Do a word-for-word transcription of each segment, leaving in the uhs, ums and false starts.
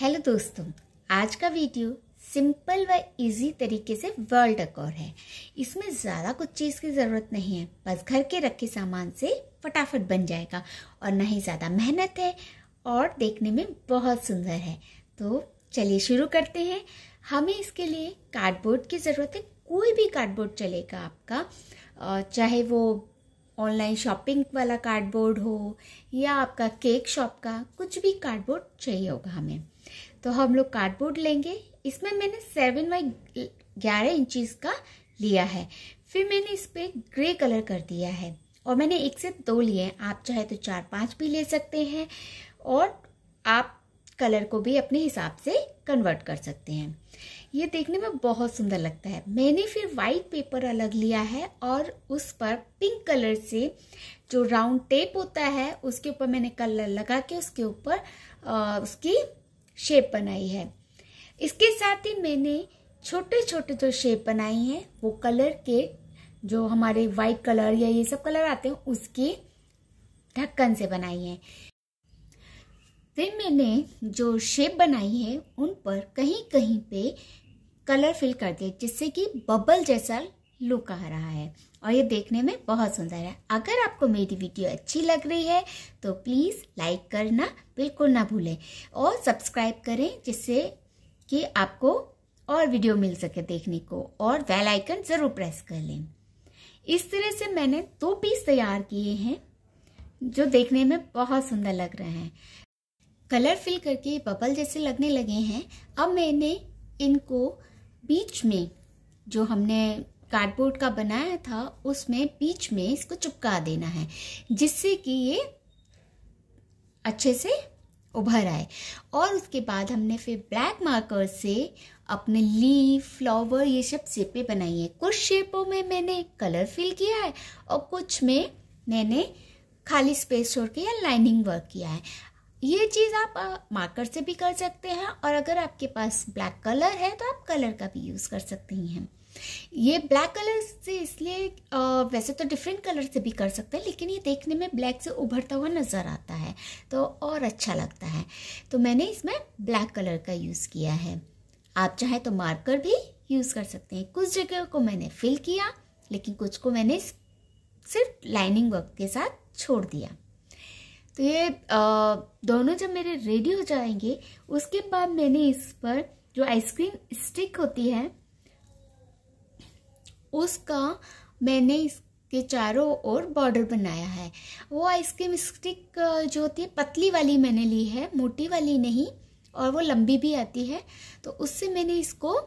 Hello दोस्तों, आज का वीडियो सिंपल व इजी तरीके से वर्ल्ड डेकोर है। इसमें ज़्यादा कुछ चीज़ की ज़रूरत नहीं है, बस घर के रखे सामान से फटाफट बन जाएगा और ना ही ज़्यादा मेहनत है और देखने में बहुत सुंदर है। तो चलिए शुरू करते हैं। हमें इसके लिए कार्डबोर्ड की ज़रूरत है, कोई भी कार्डबोर्ड चलेगा आपका, चाहे वो ऑनलाइन शॉपिंग वाला कार्डबोर्ड हो या आपका केक शॉप का, कुछ भी कार्डबोर्ड चाहिए होगा हमें। तो हम लोग कार्डबोर्ड लेंगे। इसमें मैंने सेवन बाई ग्यारह इंचज़ का लिया है। फिर मैंने इस पर ग्रे कलर कर दिया है और मैंने एक से दो लिए हैं, आप चाहे तो चार पांच भी ले सकते हैं और आप कलर को भी अपने हिसाब से कन्वर्ट कर सकते हैं। ये देखने में बहुत सुंदर लगता है। मैंने फिर वाइट पेपर अलग लिया है और उस पर पिंक कलर से जो राउंड टेप होता है उसके ऊपर मैंने कलर लगा के उसके ऊपर उसकी शेप बनाई है। इसके साथ ही मैंने छोटे छोटे जो शेप बनाई हैं वो कलर के जो हमारे वाइट कलर या ये सब कलर आते हैं उसकी ढक्कन से बनाई है। फिर मैंने जो शेप बनाई है उन पर कहीं कहीं पे कलर फिल कर दिया, जिससे कि बबल जैसा लुक आ रहा है और ये देखने में बहुत सुंदर है। अगर आपको मेरी वीडियो अच्छी लग रही है तो प्लीज़ लाइक करना बिल्कुल ना भूलें और सब्सक्राइब करें, जिससे कि आपको और वीडियो मिल सके देखने को, और बेल आइकन ज़रूर प्रेस कर लें। इस तरह से मैंने दो पीस तैयार किए हैं जो देखने में बहुत सुंदर लग रहे हैं। कलर फिल करके बबल जैसे लगने लगे हैं। अब मैंने इनको बीच में जो हमने कार्डबोर्ड का बनाया था उसमें बीच में इसको चिपका देना है, जिससे कि ये अच्छे से उभर आए। और उसके बाद हमने फिर ब्लैक मार्कर से अपने लीफ, फ्लावर, ये सब शेपें बनाई हैं। कुछ शेपों में मैंने कलर फिल किया है और कुछ में मैंने खाली स्पेस छोड़ के या लाइनिंग वर्क किया है। ये चीज़ आप मार्कर से भी कर सकते हैं और अगर आपके पास ब्लैक कलर है तो आप कलर का भी यूज़ कर सकते हैं। ये ब्लैक कलर से इसलिए वैसे तो डिफरेंट कलर से भी कर सकते हैं, लेकिन ये देखने में ब्लैक से उभरता हुआ नज़र आता है तो और अच्छा लगता है। तो मैंने इसमें ब्लैक कलर का यूज़ किया है। आप चाहे तो मार्कर भी यूज़ कर सकते हैं। कुछ जगह को मैंने फिल किया, लेकिन कुछ को मैंने सिर्फ लाइनिंग वर्क के साथ छोड़ दिया। तो ये दोनों जब मेरे रेडी हो जाएंगे उसके बाद मैंने इस पर जो आइसक्रीम स्टिक होती है उसका मैंने इसके चारों ओर बॉर्डर बनाया है। वो आइसक्रीम स्टिक जो होती है पतली वाली मैंने ली है, मोटी वाली नहीं, और वो लंबी भी आती है। तो उससे मैंने इसको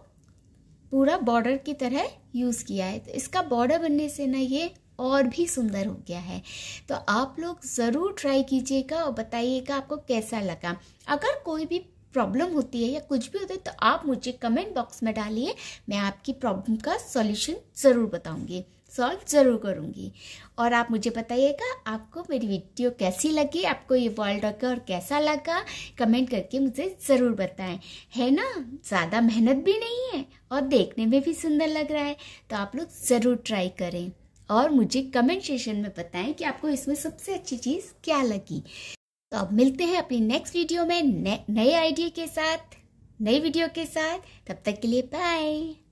पूरा बॉर्डर की तरह यूज़ किया है। तो इसका बॉर्डर बनने से ना ये और भी सुंदर हो गया है। तो आप लोग ज़रूर ट्राई कीजिएगा और बताइएगा आपको कैसा लगा। अगर कोई भी प्रॉब्लम होती है या कुछ भी होता है तो आप मुझे कमेंट बॉक्स में डालिए, मैं आपकी प्रॉब्लम का सॉल्यूशन ज़रूर बताऊंगी, सॉल्व ज़रूर करूंगी। और आप मुझे बताइएगा आपको मेरी वीडियो कैसी लगी, आपको ये वर्ल्ड डेकोर कैसा लगा, कमेंट करके मुझे ज़रूर बताएं। है ना, ज़्यादा मेहनत भी नहीं है और देखने में भी सुंदर लग रहा है। तो आप लोग ज़रूर ट्राई करें और मुझे कमेंट सेशन में बताएं कि आपको इसमें सबसे अच्छी चीज़ क्या लगी। तो अब मिलते हैं अपनी नेक्स्ट वीडियो में नए आइडिया के साथ, नई वीडियो के साथ। तब तक के लिए बाय।